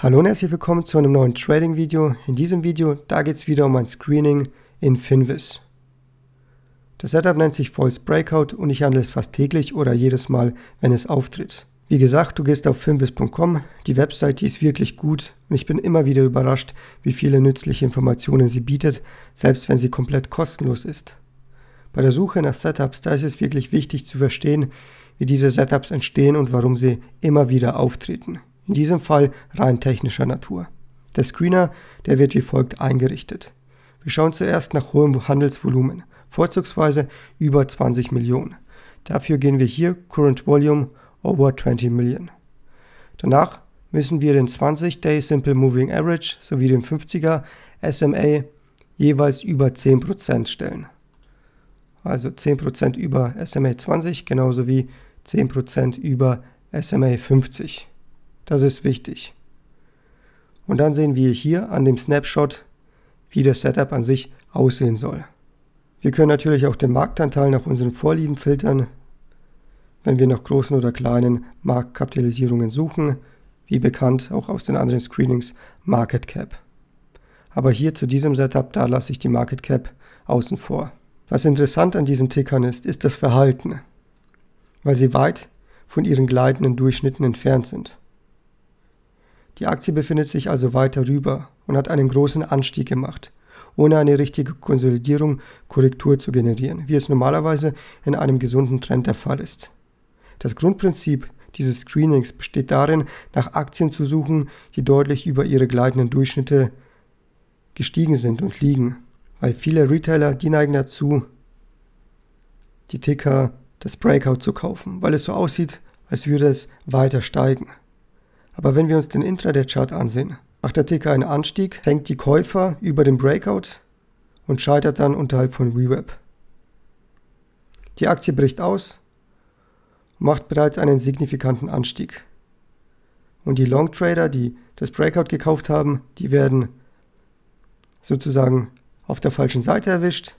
Hallo und herzlich willkommen zu einem neuen Trading-Video. In diesem Video, da geht es wieder um ein Screening in Finviz. Das Setup nennt sich False Breakout und ich handle es fast täglich oder jedes Mal, wenn es auftritt. Wie gesagt, du gehst auf finviz.com, die Website, die ist wirklich gut und ich bin immer wieder überrascht, wie viele nützliche Informationen sie bietet, selbst wenn sie komplett kostenlos ist. Bei der Suche nach Setups, da ist es wirklich wichtig zu verstehen, wie diese Setups entstehen und warum sie immer wieder auftreten. In diesem Fall rein technischer Natur. Der Screener, der wird wie folgt eingerichtet. Wir schauen zuerst nach hohem Handelsvolumen, vorzugsweise über 20 Millionen. Dafür gehen wir hier Current Volume over 20 Million. Danach müssen wir den 20-Day Simple Moving Average sowie den 50er SMA jeweils über 10% stellen. Also 10% über SMA 20, genauso wie 10% über SMA 50. Das ist wichtig. Und dann sehen wir hier an dem Snapshot, wie das Setup an sich aussehen soll. Wir können natürlich auch den Marktanteil nach unseren Vorlieben filtern, wenn wir nach großen oder kleinen Marktkapitalisierungen suchen, wie bekannt auch aus den anderen Screenings Market Cap. Aber hier zu diesem Setup, da lasse ich die Market Cap außen vor. Was interessant an diesen Tickern ist das Verhalten, weil sie weit von ihren gleitenden Durchschnitten entfernt sind. Die Aktie befindet sich also weit darüber und hat einen großen Anstieg gemacht, ohne eine richtige Korrektur zu generieren, wie es normalerweise in einem gesunden Trend der Fall ist. Das Grundprinzip dieses Screenings besteht darin, nach Aktien zu suchen, die deutlich über ihre gleitenden Durchschnitte gestiegen sind und liegen, weil viele Retailer, die neigen dazu, die Ticker des Breakout zu kaufen, weil es so aussieht, als würde es weiter steigen. Aber wenn wir uns den Intraday-Chart ansehen, macht der Ticker einen Anstieg, hängt die Käufer über den Breakout und scheitert dann unterhalb von VWAP. Die Aktie bricht aus, macht bereits einen signifikanten Anstieg. Und die Long-Trader, die das Breakout gekauft haben, die werden sozusagen auf der falschen Seite erwischt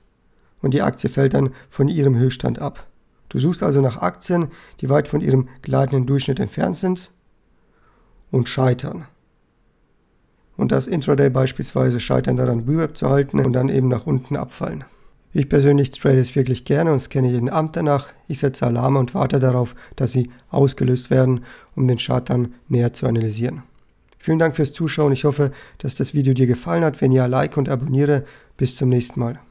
und die Aktie fällt dann von ihrem Höchststand ab. Du suchst also nach Aktien, die weit von ihrem gleitenden Durchschnitt entfernt sind und scheitern. Und das Intraday beispielsweise scheitern daran, VWAP zu halten und dann eben nach unten abfallen. Ich persönlich trade es wirklich gerne und scanne jeden Abend danach. Ich setze Alarme und warte darauf, dass sie ausgelöst werden, um den Chart dann näher zu analysieren. Vielen Dank fürs Zuschauen. Ich hoffe, dass das Video dir gefallen hat. Wenn ja, like und abonniere. Bis zum nächsten Mal.